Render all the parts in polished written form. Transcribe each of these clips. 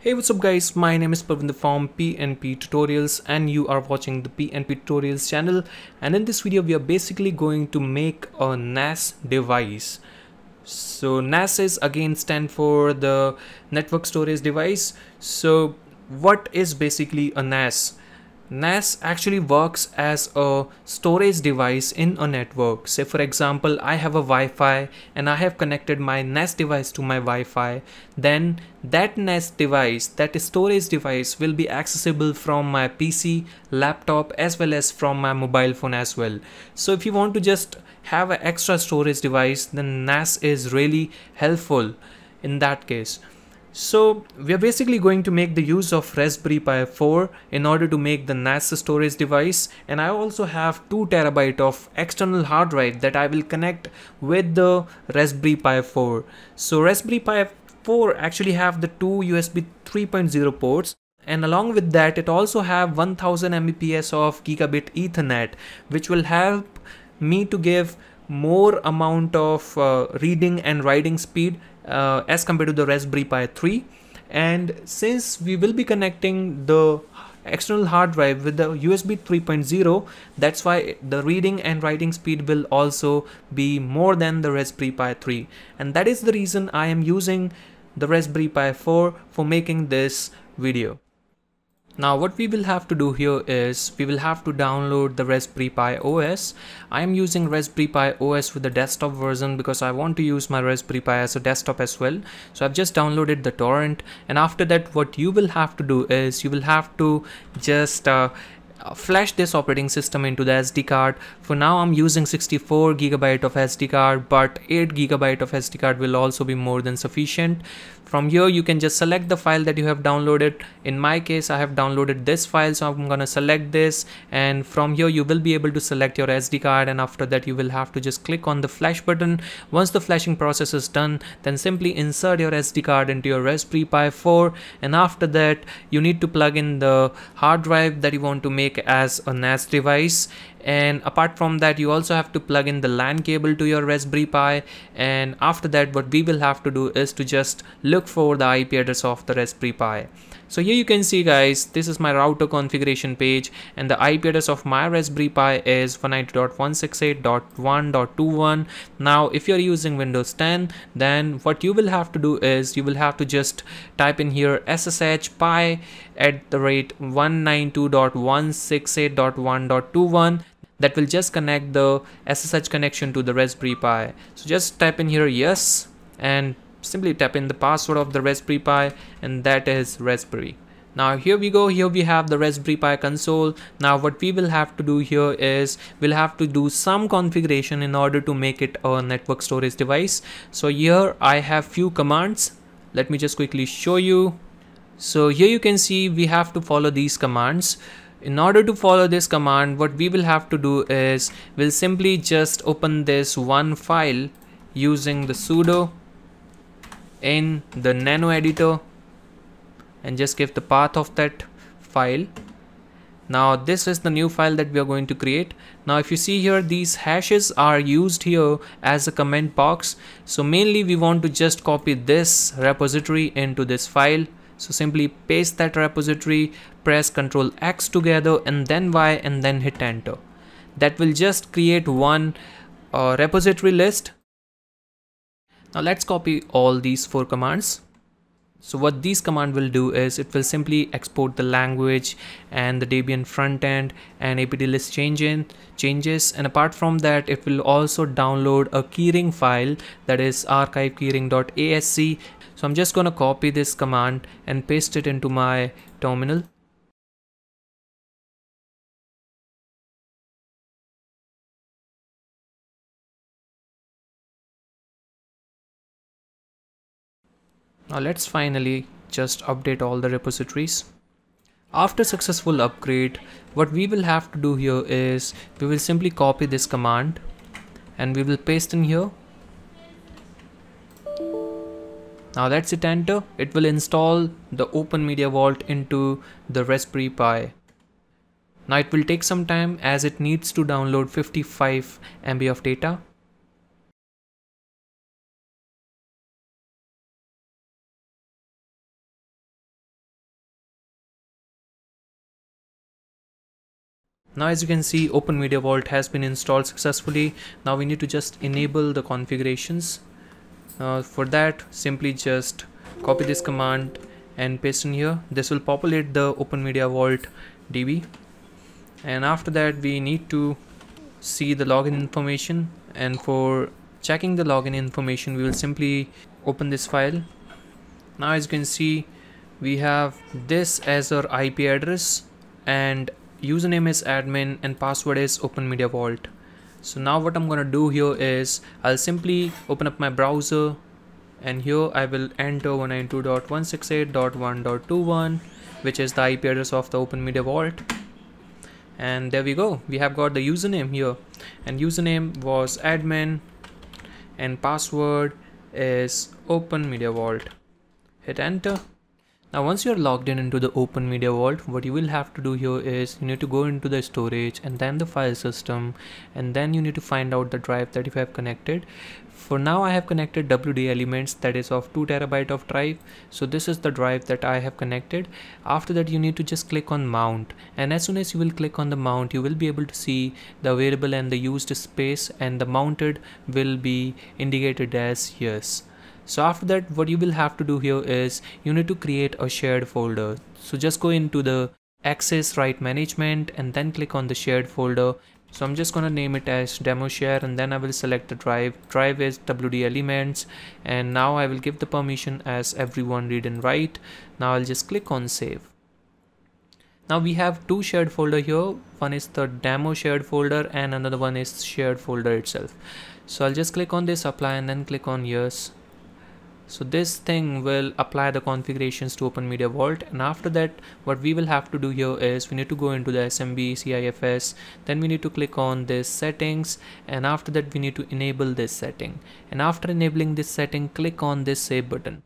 Hey, what's up guys, my name is Pervindu from PNP Tutorials and you are watching the PNP Tutorials channel, and in this video we are basically going to make a NAS device. So NAS is again stand for the network storage device. So what is basically a NAS? NAS actually works as a storage device in a network. Say for example, I have a Wi-Fi and I have connected my NAS device to my Wi-Fi. Then that NAS device, that storage device, will be accessible from my PC, laptop, as well as from my mobile phone as well. So if you want to just have an extra storage device, then NAS is really helpful in that case. So we are basically going to make the use of Raspberry Pi 4 in order to make the NAS storage device, and I also have 2 TB of external hard drive that I will connect with the Raspberry Pi 4. So Raspberry Pi 4 actually have the 2 USB 3.0 ports, and along with that it also have 1000 Mbps of Gigabit Ethernet, which will help me to give more amount of reading and writing speed as compared to the Raspberry Pi 3. And since we will be connecting the external hard drive with the USB 3.0, that's why the reading and writing speed will also be more than the Raspberry Pi 3, and that is the reason I am using the Raspberry Pi 4 for making this video. Now what we will have to do here is we will have to download the Raspberry Pi OS. I am using Raspberry Pi OS with the desktop version because I want to use my Raspberry Pi as a desktop as well. So I've just downloaded the torrent, and after that what you will have to do is you will have to just flash this operating system into the SD card. For now I'm using 64 GB of SD card, but 8 GB of SD card will also be more than sufficient. From here you can just select the file that you have downloaded. In my case I have downloaded this file, so I'm gonna select this, and from here you will be able to select your SD card, and after that you will have to just click on the flash button. Once the flashing process is done, then simply insert your SD card into your Raspberry Pi 4, and after that you need to plug in the hard drive that you want to make as a NAS device. And apart from that you also have to plug in the LAN cable to your Raspberry Pi, and after that what we will have to do is to just look for the IP address of the Raspberry Pi. So here you can see guys, this is my router configuration page, and the IP address of my Raspberry Pi is 192.168.1.21. Now if you are using Windows 10, then what you will have to do is you will have to just type in here SSH pi at the rate 192.168.1.21. That will just connect the SSH connection to the Raspberry Pi. So just type in here yes, and simply tap in the password of the Raspberry Pi, and that is Raspberry. Now here we go, here we have the Raspberry Pi console. Now what we will have to do here is we'll have to do some configuration in order to make it a network storage device. So here I have few commands, let me just quickly show you. So here you can see we have to follow these commands. In order to follow this command, what we will have to do is we'll simply just open this one file using the sudo in the nano editor and just give the path of that file. Now this is the new file that we are going to create. Now if you see here, these hashes are used here as a comment box. So mainly we want to just copy this repository into this file. So simply paste that repository, press Ctrl X together and then Y, and then hit enter. That will just create one repository list. Now let's copy all these 4 commands. So what these command will do is it will simply export the language and the Debian front end and apt list changes, and apart from that it will also download a keyring file, that is archivekeyring.asc. So I'm just gonna copy this command and paste it into my terminal. Now let's finally just update all the repositories. After successful upgrade, what we will have to do here is we will simply copy this command and we will paste in here. Now let's hit enter. It will install the Open Media Vault into the Raspberry Pi. Now it will take some time as it needs to download 55 MB of data. Now as you can see, Open Media Vault has been installed successfully. Now we need to just enable the configurations. For that, simply just copy this command and paste in here. This will populate the Open Media Vault DB, and after that we need to see the login information, and for checking the login information we will simply open this file. Now as you can see, we have this as our IP address, and username is admin and password is Open Media Vault. So now what I'm gonna do here is I'll simply open up my browser, and here I will enter 192.168.1.21, which is the IP address of the Open Media Vault, and there we go, we have got the username here, and username was admin and password is Open Media Vault. Hit enter. Now once you are logged in into the Open Media Vault, what you will have to do here is you need to go into the storage and then the file system, and then you need to find out the drive that you have connected. For now I have connected WD Elements, that is of 2 TB of drive. So this is the drive that I have connected. After that you need to just click on mount, and as soon as you will click on the mount you will be able to see the available and the used space, and the mounted will be indicated as yes. So after that what you will have to do here is you need to create a shared folder. So just go into the access right management and then click on the shared folder. So I'm just gonna name it as demo share, and then I will select the drive. Drive is WD Elements, and now I will give the permission as everyone read and write. Now I'll just click on save. Now we have two shared folder here. One is the demo shared folder and another one is shared folder itself. So I'll just click on this apply and then click on yes. So this thing will apply the configurations to Open Media Vault, and after that what we will have to do here is we need to go into the SMB CIFS, then we need to click on this settings, and after that we need to enable this setting, and after enabling this setting click on this save button.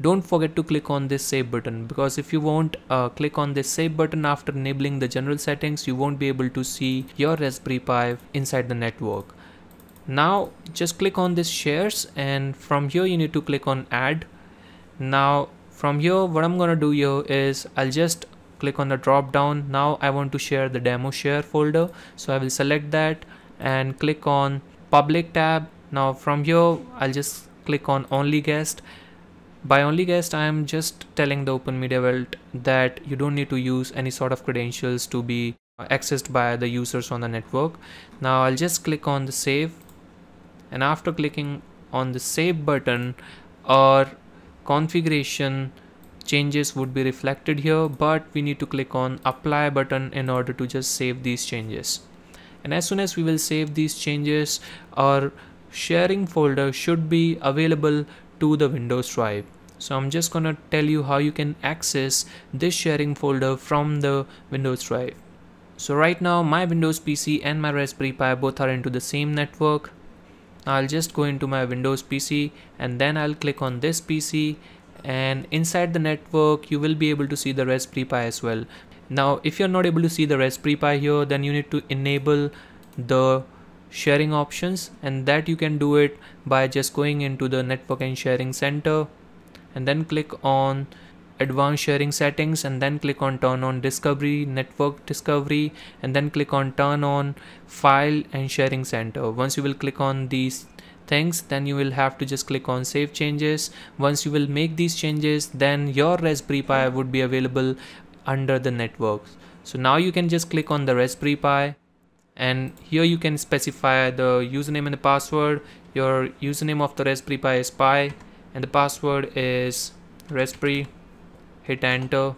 Don't forget to click on this save button, because if you won't click on this save button after enabling the general settings, you won't be able to see your Raspberry Pi inside the network. Now just click on this shares, and from here you need to click on add. Now from here what I'm gonna do here is I'll just click on the drop down. Now I want to share the demo share folder, so I will select that and click on public tab. Now from here I'll just click on only guest. By only guest I am just telling the Open Media Vault that you don't need to use any sort of credentials to be accessed by the users on the network. Now I'll just click on the save, and after clicking on the save button our configuration changes would be reflected here, but we need to click on apply button in order to just save these changes. And as soon as we will save these changes, our sharing folder should be available to the Windows drive. So I'm just gonna tell you how you can access this sharing folder from the Windows drive. So right now my Windows PC and my Raspberry Pi both are into the same network. I'll just go into my Windows PC and then I'll click on this PC, and inside the network you will be able to see the Raspberry Pi as well. Now if you're not able to see the Raspberry Pi here, then you need to enable the sharing options, and that you can do it by just going into the network and sharing center and then click on advanced sharing settings, and then click on turn on discovery, network discovery, and then click on turn on file and sharing center. Once you will click on these things, then you will have to just click on save changes. Once you will make these changes, then your Raspberry Pi would be available under the networks. So now you can just click on the Raspberry Pi, and here you can specify the username and the password. Your username of the Raspberry Pi is Pi and the password is Raspberry. Hit enter.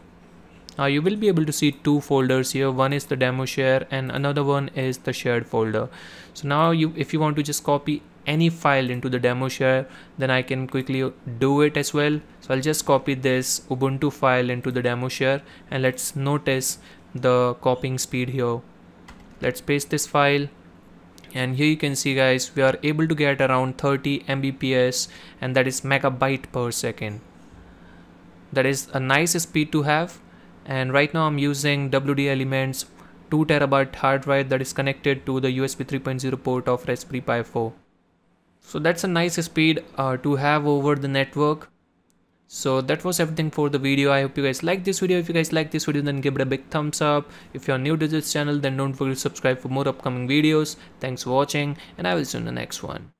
Now you will be able to see two folders here. One is the demo share and another one is the shared folder. So now if you want to just copy any file into the demo share, then I can quickly do it as well. So I'll just copy this Ubuntu file into the demo share, and let's notice the copying speed here. Let's paste this file, and here you can see guys, we are able to get around 30 Mbps, and that is megabyte per second. That is a nice speed to have, and right now I'm using WD Elements 2 TB hard drive that is connected to the USB 3.0 port of Raspberry Pi 4. So that's a nice speed to have over the network. So that was everything for the video. I hope you guys like this video. If you guys like this video, then give it a big thumbs up. If you are new to this channel, then don't forget to subscribe for more upcoming videos. Thanks for watching, and I will see you in the next one.